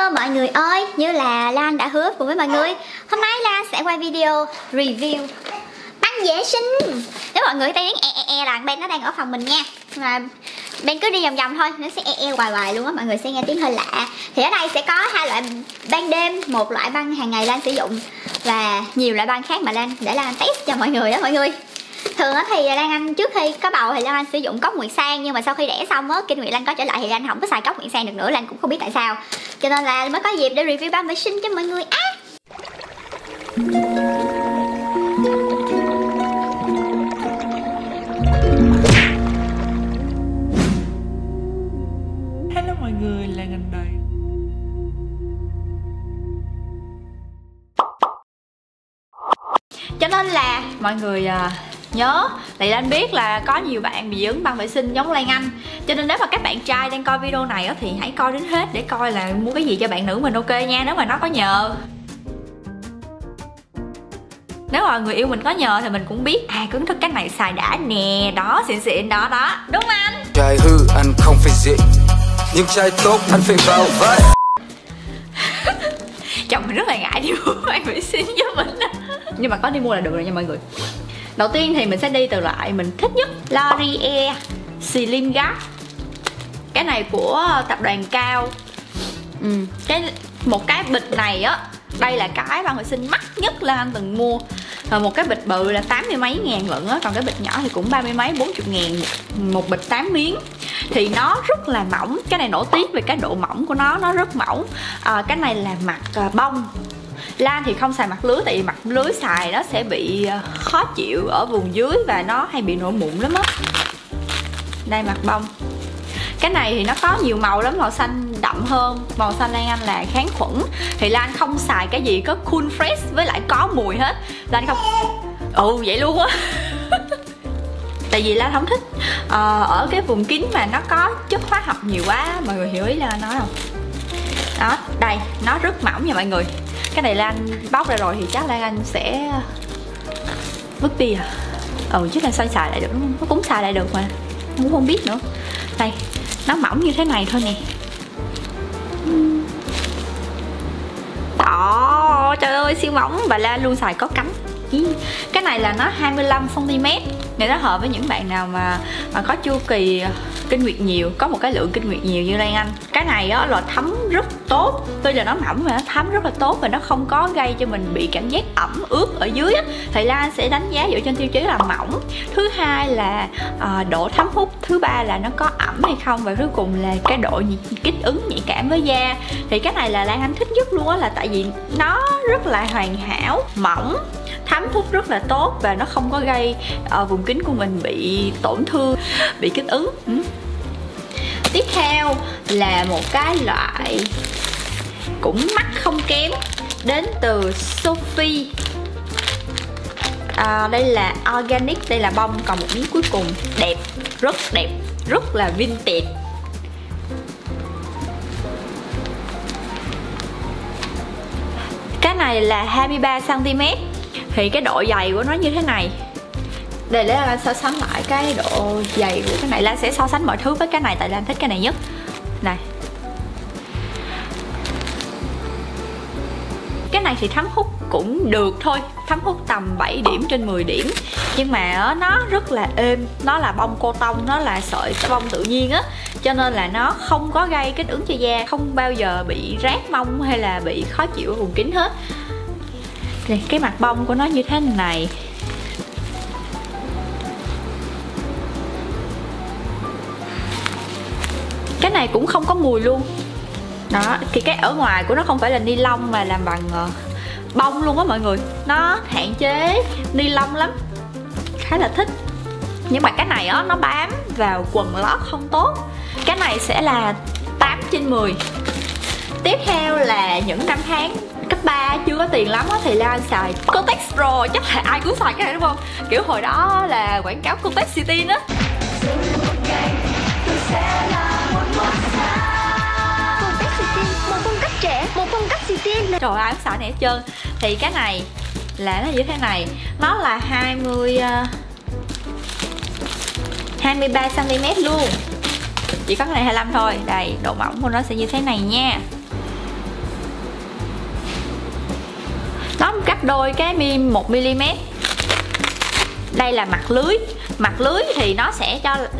Hello mọi người ơi, như là Lan đã hứa cùng với mọi người, hôm nay Lan sẽ quay video review băng vệ sinh. Nếu mọi người thấy là Ben nó đang ở phòng mình nha, mà Ben cứ đi vòng vòng thôi, nó sẽ hoài luôn á, mọi người sẽ nghe tiếng hơi lạ. Thì ở đây sẽ có hai loại băng đêm, một loại băng hàng ngày Lan sử dụng và nhiều loại băng khác mà Lan để Lan test cho mọi người đó mọi người. Thường thì Lan Anh trước khi có bầu thì Lan Anh sử dụng cốc nguyệt sang, nhưng mà sau khi đẻ xong á, kinh nguyệt Lan có trở lại thì Lan không có xài cốc nguyệt sang được nữa, Lan cũng không biết tại sao. Cho nên là mới có dịp để review băng vệ sinh cho mọi người á. Hello mọi người, Lan Anh đây. Cho nên là mọi người nhớ, tại Lan biết là có nhiều bạn bị dính băng vệ sinh giống Lan Anh, cho nên nếu mà các bạn trai đang coi video này thì hãy coi đến hết để coi là mua cái gì cho bạn nữ mình, ok nha, nếu mà nó có nhờ. Nếu mà người yêu mình có nhờ thì mình cũng biết kiến thức cái này xài đã nè, đó, xịn xịn đó đó, đúng không anh? Trai hư anh không phải dị, nhưng trai tốt anh phải vào với. Chồng mình rất là ngại đi mua băng vệ sinh với mình, nhưng mà có đi mua là được rồi nha mọi người. Đầu tiên thì mình sẽ đi từ loại mình thích nhất, Laurier Slim Guard. Cái này của tập đoàn Cao. Một cái bịch này á, đây là cái băng vệ sinh mắc nhất là anh từng mua. Một cái bịch bự là 80 mấy ngàn lận á, còn cái bịch nhỏ thì cũng 30 mấy 40 ngàn. Một bịch 8 miếng. Thì nó rất là mỏng, cái này nổi tiếng về cái độ mỏng của nó rất mỏng. Cái này là mặt bông. Lan thì không xài mặt lưới, tại vì mặt lưới xài nó sẽ bị khó chịu ở vùng dưới và nó hay bị nổi mụn lắm á. Đây, mặt bông. Cái này thì nó có nhiều màu lắm, màu xanh đậm hơn, màu xanh Lan Anh là kháng khuẩn. Thì Lan không xài cái gì có cool fresh với lại có mùi hết. Lan không... vậy luôn á. Tại vì Lan không thích ở cái vùng kín mà nó có chất hóa học nhiều quá, mọi người hiểu ý Lan nói không? Đó, đây, nó rất mỏng nha mọi người. Cái này Lan bóc ra rồi thì chắc Lan Anh sẽ vứt đi à? Chứ Lan sao xài lại được đúng không? Nó cũng xài lại được mà, cũng không biết nữa. Đây, nó mỏng như thế này thôi nè. Đó, trời ơi siêu mỏng, và Lan luôn xài có cánh. Cái này là nó 25 cm, để nó hợp với những bạn nào mà có chu kỳ kinh nguyệt nhiều, có một cái lượng kinh nguyệt nhiều như Lan Anh. Cái này á là thấm rất tốt, tuy là nó mỏng mà nó thấm rất là tốt và nó không có gây cho mình bị cảm giác ẩm ướt ở dưới á. Thì Lan sẽ đánh giá dựa trên tiêu chí là mỏng, thứ hai là độ thấm hút, thứ ba là nó có ẩm hay không, và cuối cùng là cái độ kích ứng nhạy cảm với da. Thì cái này là Lan Anh thích nhất luôn á, là tại vì nó rất là hoàn hảo, mỏng, thấm hút rất là tốt và nó không có gây vùng kín của mình bị tổn thương, bị kích ứng. Tiếp theo là một cái loại cũng mắc không kém, đến từ Sofy. Đây là organic, đây là bông, còn một miếng cuối cùng. Đẹp, rất là vintage. Cái này là 23 cm. Thì cái độ dày của nó như thế này. Để Lan so sánh lại cái độ dày của cái này, Lan sẽ so sánh mọi thứ với cái này tại Lan thích cái này nhất. Này, cái này thì thấm hút cũng được thôi, thấm hút tầm 7 điểm trên 10 điểm. Nhưng mà nó rất là êm, nó là bông cô tông, nó là sợi bông tự nhiên á, cho nên là nó không có gây kích ứng cho da, không bao giờ bị rát mông hay là bị khó chịu ở vùng kín hết. Này, cái mặt bông của nó như thế này. Cái này cũng không có mùi luôn. Đó, thì cái ở ngoài của nó không phải là ni lông mà làm bằng bông luôn á mọi người. Nó hạn chế ni lông lắm. Khá là thích. Nhưng mà cái này á, nó bám vào quần lót không tốt. Cái này sẽ là 8 trên 10. Tiếp theo là những năm tháng cấp 3 chưa có tiền lắm á, thì Lan xài Kotex Pro. Chắc là ai cũng xài cái này đúng không? Kiểu hồi đó là quảng cáo Kotex City á. Kotex City, một phong cách trẻ, một phong cách city. Trời ơi, ai cũng xài này hết trơn. Thì cái này là nó như thế này. Nó là 23 cm luôn. Chỉ có cái này 25 thôi. Đây, độ mỏng của nó sẽ như thế này nha. Đó, gấp đôi cái 1mm. Đây là mặt lưới. Mặt lưới thì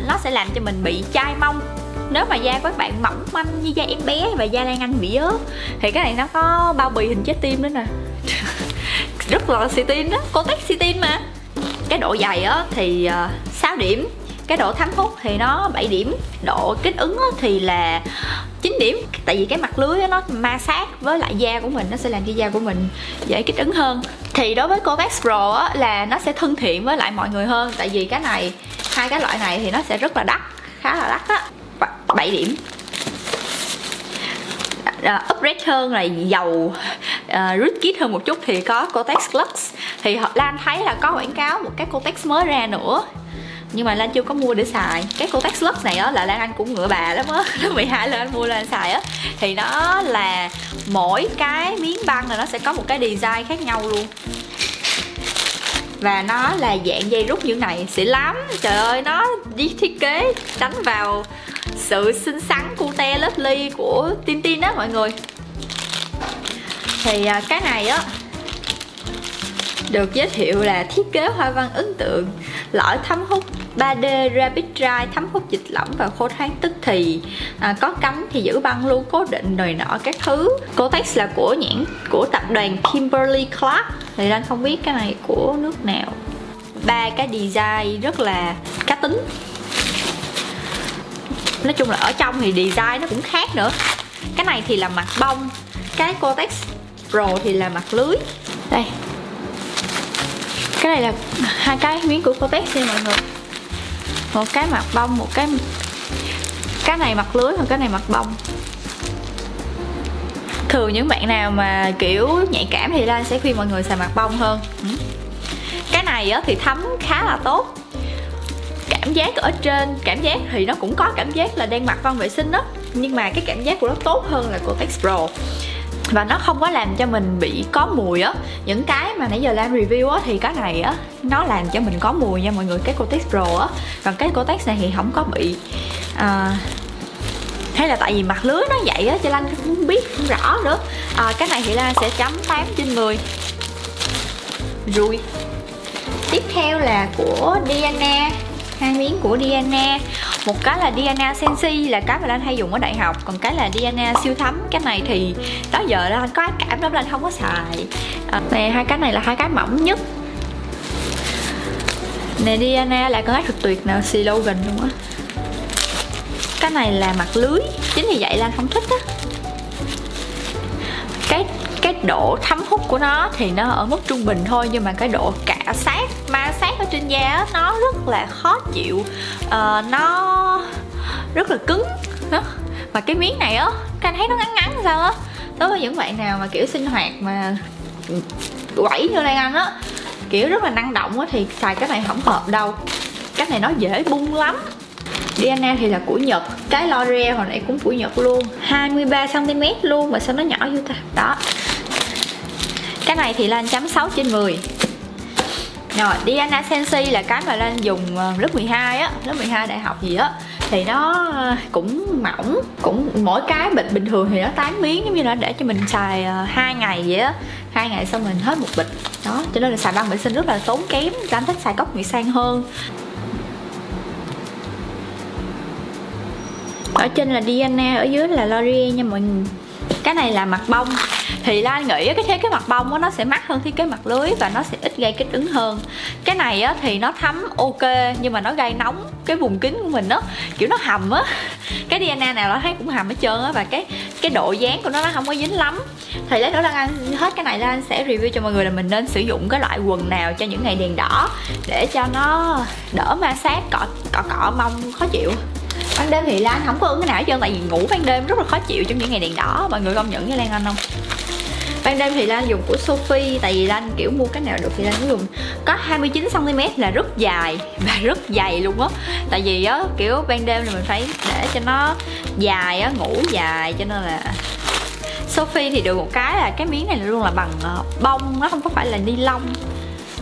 nó sẽ làm cho mình bị chai mông. Nếu mà da của các bạn mỏng manh như da em bé và da Lan Anh bị ớt thì cái này nó có bao bì hình trái tim nữa nè. Rất là xịn đó, Kotex City mà. Cái độ dày á thì 6 điểm, cái độ thấm hút thì nó 7 điểm, độ kích ứng thì là 9 điểm. Tại vì cái mặt lưới nó ma sát với lại da của mình, nó sẽ làm cho da của mình dễ kích ứng hơn. Thì đối với Kotex Pro á, là nó sẽ thân thiện với lại mọi người hơn. Tại vì cái này, hai cái loại này thì nó sẽ rất là đắt, khá là đắt á. 7 điểm. Upgrade hơn là dầu rich hơn một chút thì có Kotex Lux. Thì Lan thấy là có quảng cáo một cái Kotex mới ra nữa, nhưng mà Lan chưa có mua để xài. Cái Kotex Lux này á là Lan Anh cũng ngựa bà lắm á, nó 12 là Anh mua Lan xài á. Thì nó là mỗi cái miếng băng là nó sẽ có một cái design khác nhau luôn. Và nó là dạng dây rút như này, xịn lắm. Trời ơi, nó đi thiết kế đánh vào sự xinh xắn cute lớp ly của Tin Tin đó mọi người. Thì cái này á được giới thiệu là thiết kế hoa văn ấn tượng, lõi thấm hút 3D rapid dry, thấm hút dịch lỏng và khô thoáng tức thì, có cánh thì giữ băng luôn, cố định nồi nọ các thứ. Kotex là của nhãn của tập đoàn Kimberly Clark, thì Lan không biết cái này của nước nào. Ba cái design rất là cá tính. Nói chung là ở trong thì design nó cũng khác nữa. Cái này thì là mặt bông, cái Kotex Pro thì là mặt lưới. Đây, cái này là hai cái miếng của Kotex nha mọi người. Một cái mặt bông, một cái này mặt lưới, còn cái này mặt bông. Thường những bạn nào mà kiểu nhạy cảm thì Lan sẽ khuyên mọi người xài mặt bông hơn. Cái này thì thấm khá là tốt. Cảm giác ở trên, cảm giác thì nó cũng có cảm giác là đang mặc van vệ sinh đó, nhưng mà cái cảm giác của nó tốt hơn là Kotex Pro. Và nó không có làm cho mình bị có mùi á. Những cái mà nãy giờ Lan review á thì cái này á nó làm cho mình có mùi nha mọi người, cái Kotex Pro á. Còn cái Kotex này thì không có bị. Hay là tại vì mặt lưới nó vậy á cho Lan cũng biết cũng rõ nữa. Cái này thì Lan sẽ chấm 8/10. Rồi. Tiếp theo là của Diana, hai miếng của Diana. Một cái là Diana Sensi là cái mà Lan hay dùng ở đại học, còn cái là Diana siêu thấm. Cái này thì đó giờ Lan có ác cảm lắm, Lan không có xài. Này hai cái này là hai cái mỏng nhất. Này Diana là con ác thật tuyệt nè, slogan luôn á. Cái này là mặt lưới, chính vì vậy Lan không thích á. Cái độ thấm hút của nó thì nó ở mức trung bình thôi, nhưng mà cái độ cạ sát, ma sát ở trên da nó rất là khó chịu, nó rất là cứng đó. Mà cái miếng này á, Anh thấy nó ngắn ngắn sao á. Đối với những bạn nào mà kiểu sinh hoạt mà quẩy như Lan Anh á, kiểu rất là năng động á thì xài cái này không hợp đâu. Cái này nó dễ bung lắm. Diana thì là của Nhật, cái L'Oreal hồi nãy cũng của Nhật luôn, 23cm luôn mà sao nó nhỏ như ta. Đó. Cái này thì Lan chấm 6/10. Rồi, Diana Sensi là cái mà Lan dùng lớp 12 á, lớp 12 đại học gì á. Thì nó cũng mỏng, cũng mỗi cái bịch bình thường thì nó 8 miếng, giống như là để cho mình xài 2 ngày vậy á. 2 ngày xong mình hết một bịch. Đó, cho nên là xài băng vệ sinh rất là tốn kém, Lan thích xài cốc Nguyễn Sang hơn. Ở trên là Diana, ở dưới là Laurier nha mọi người. Cái này là mặt bông. Thì Lan nghĩ cái thiết kế mặt bông đó, nó sẽ mắc hơn thiết kế mặt lưới và nó sẽ ít gây kích ứng hơn. Cái này á, thì nó thấm ok nhưng mà nó gây nóng cái vùng kín của mình đó, kiểu nó hầm á. Cái Diana nào nó thấy cũng hầm hết trơn á, và cái độ dáng của nó không có dính lắm. Thì lấy đó Lan ăn hết cái này, Lan sẽ review cho mọi người là mình nên sử dụng cái loại quần nào cho những ngày đèn đỏ để cho nó đỡ ma sát cọ mông khó chịu. Ban đêm thì Lan không có ứng cái nào hết trơn, tại vì ngủ ban đêm rất là khó chịu trong những ngày đèn đỏ. Mọi người công nhận với Lan Anh không? Ban đêm thì Lan dùng của Sofy, tại vì Lan kiểu mua cái nào được thì Lan cũng dùng. Có 29cm là rất dài và rất dày luôn á. Tại vì á kiểu ban đêm là mình phải để cho nó dài á, ngủ dài, cho nên là Sofy thì được một cái là cái miếng này luôn là bằng bông, nó không có phải là ni lông.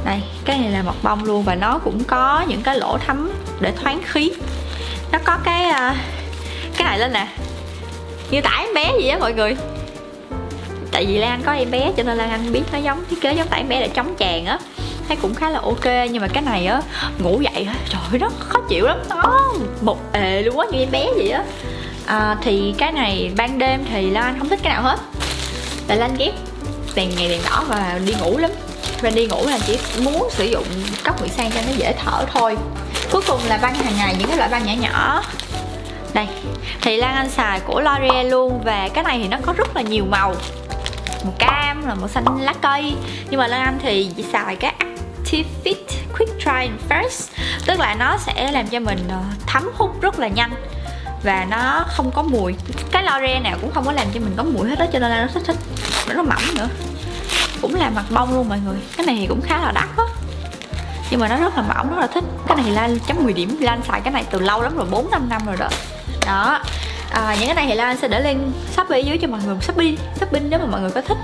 Đây, cái này là mặt bông luôn và nó cũng có những cái lỗ thấm để thoáng khí. Nó có cái này lên nè, như tả em bé gì á mọi người. tại vì Lan có em bé cho nên Lan biết nó giống thiết kế giống tại em bé để chống tràn á, thấy cũng khá là ok. Nhưng mà cái này á ngủ dậy trời ơi rất khó chịu lắm, nó một ề luôn á, như em bé vậy á. Thì cái này ban đêm thì Lan không thích cái nào hết, tại Lan ghét đèn ngày đèn đỏ và đi ngủ lắm. Và đi ngủ là chỉ muốn sử dụng cốc ngụy sang cho nó dễ thở thôi. Cuối cùng là băng hàng ngày, những cái loại băng nhỏ nhỏ đây thì Lan Anh xài của Laurier luôn. Và cái này thì nó có rất là nhiều màu, màu cam là màu xanh lá cây, nhưng mà Lan Anh thì chỉ xài cái Actifit Quick Try First, tức là nó sẽ làm cho mình thấm hút rất là nhanh và nó không có mùi. Cái Laurier nào cũng không có làm cho mình có mùi hết đó, cho nên Lan nó thích nó mỏng nữa, cũng là mặt bông luôn mọi người. Cái này thì cũng khá là đắt á, nhưng mà nó rất là mỏng, rất là thích. Cái này thì Lan chấm 10 điểm, Lan xài cái này từ lâu lắm rồi, 4-5 năm rồi đó. Đó, những cái này thì Lan sẽ để link Shopee dưới cho mọi người shopping nếu mà mọi người có thích.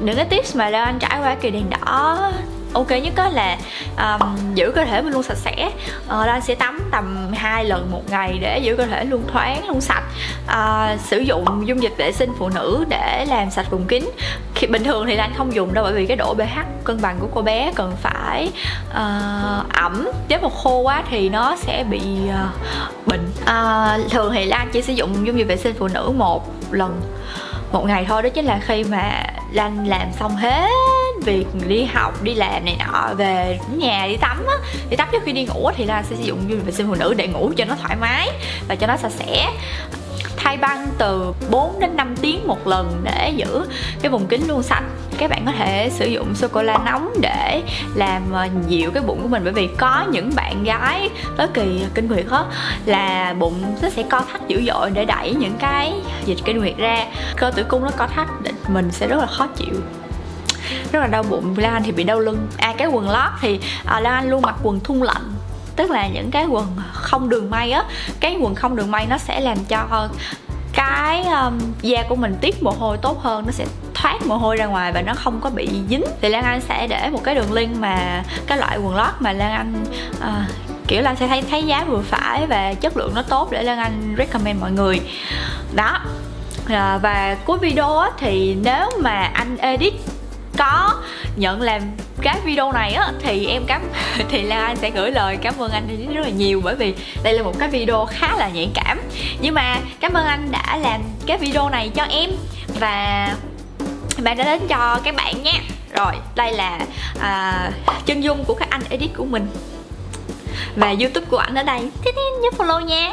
Những cái tips mà Lan trải qua kỳ đèn đỏ ok nhất đó là giữ cơ thể mình luôn sạch sẽ. Lan sẽ tắm tầm 2 lần một ngày để giữ cơ thể luôn thoáng luôn sạch. Sử dụng dung dịch vệ sinh phụ nữ để làm sạch vùng kín. Khi bình thường thì Lan không dùng đâu, bởi vì cái độ pH cân bằng của cô bé cần phải ẩm. Nếu mà khô quá thì nó sẽ bị bệnh. Thường thì Lan chỉ sử dụng dung dịch vệ sinh phụ nữ 1 lần một ngày thôi, đó chính là khi mà Lan làm xong hết việc đi học, đi làm này nọ, về nhà đi tắm á, đi tắm trước khi đi ngủ thì Lan sẽ sử dụng dung dịch vệ sinh phụ nữ để ngủ cho nó thoải mái và cho nó sạch sẽ. Thay băng từ 4 đến 5 tiếng một lần để giữ cái vùng kín luôn sạch. Các bạn có thể sử dụng sô-cô-la nóng để làm dịu cái bụng của mình, bởi vì có những bạn gái tới kỳ kinh nguyệt đó là bụng nó sẽ co thắt dữ dội để đẩy những cái dịch kinh nguyệt ra, cơ tử cung nó co thắt, mình sẽ rất là khó chịu, rất là đau bụng. Lan thì bị đau lưng. Cái quần lót thì Lan luôn mặc quần thun lạnh, tức là những cái quần không đường may á. Cái quần không đường may nó sẽ làm cho cái da của mình tiết mồ hôi tốt hơn, nó sẽ thoát mồ hôi ra ngoài và nó không có bị dính. Thì Lan Anh sẽ để một cái đường link mà cái loại quần lót mà Lan Anh kiểu Lan sẽ thấy giá vừa phải và chất lượng nó tốt để Lan Anh recommend mọi người đó. Và cuối video á, thì nếu mà anh edit có nhận làm cái video này á thì Lan Anh sẽ gửi lời cảm ơn anh rất là nhiều, bởi vì đây là một cái video khá là nhạy cảm. Nhưng mà cảm ơn anh đã làm cái video này cho em và bạn đã đến cho các bạn nha. Rồi, đây là chân dung của các anh edit của mình và YouTube của ảnh ở đây, nhớ follow nha.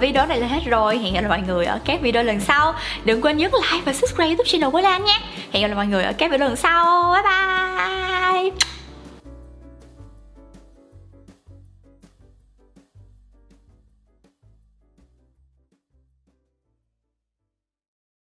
Video này là hết rồi, hẹn gặp lại mọi người ở các video lần sau. Đừng quên nhấn like và subscribe YouTube channel của Lan nha. Hẹn gặp lại mọi người ở các video lần sau. Bye bye.